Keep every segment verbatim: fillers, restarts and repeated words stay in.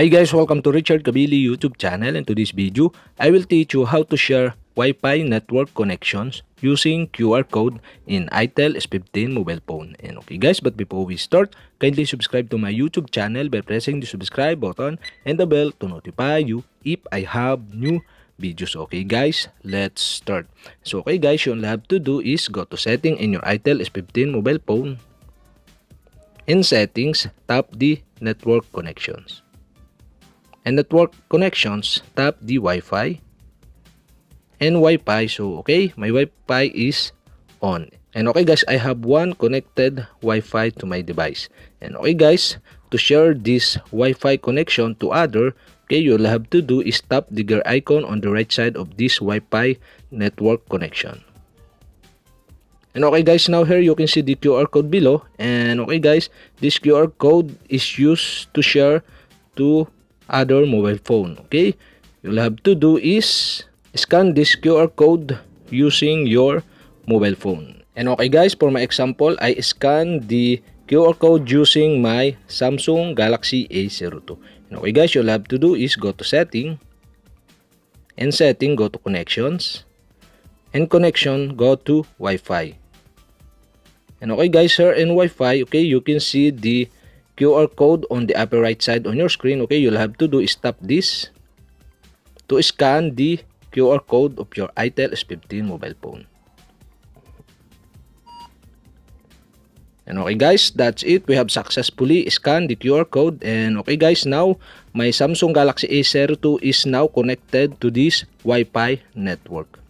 Hi guys, welcome to Richard Cabile YouTube channel, and to this video, I will teach you how to share Wi-Fi network connections using Q R code in ITEL S fifteen mobile phone. And okay guys, but before we start, kindly subscribe to my YouTube channel by pressing the subscribe button and the bell to notify you if I have new videos. Okay guys, let's start. So okay guys, you only have to do is go to setting in your ITEL S fifteen mobile phone. In settings, tap the network connections. And network connections, tap the Wi-Fi and Wi-Fi. So okay, my Wi-Fi is on, and okay guys, I have one connected Wi-Fi to my device. And okay guys, to share this Wi-Fi connection to other, okay, you'll have to do is tap the gear icon on the right side of this Wi-Fi network connection. And okay guys, now here you can see the Q R code below, and okay guys, this Q R code is used to share to other mobile phone. Okay, you'll have to do is scan this Q R code using your mobile phone. And okay guys, for my example, I scan the Q R code using my Samsung Galaxy A zero two. And okay guys, you'll have to do is go to setting, and setting go to connections, and connection go to Wi-Fi. And okay guys, here in Wi-Fi, okay, you can see the Q R code on the upper right side on your screen. Okay, you'll have to do is tap this to scan the Q R code of your ITEL S fifteen mobile phone. And okay guys, that's it. We have successfully scanned the Q R code. And okay guys, now my Samsung Galaxy A zero two is now connected to this Wi-Fi network.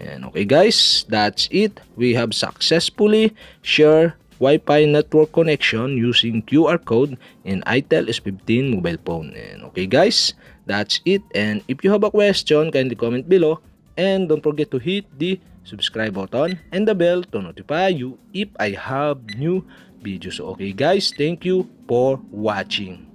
And okay guys, that's it. We have successfully shared Wi-Fi network connection using Q R code in ITEL S fifteen mobile phone. And okay guys, that's it. And if you have a question, kindly comment below, and don't forget to hit the subscribe button and the bell to notify you if I have new videos. Okay guys, thank you for watching.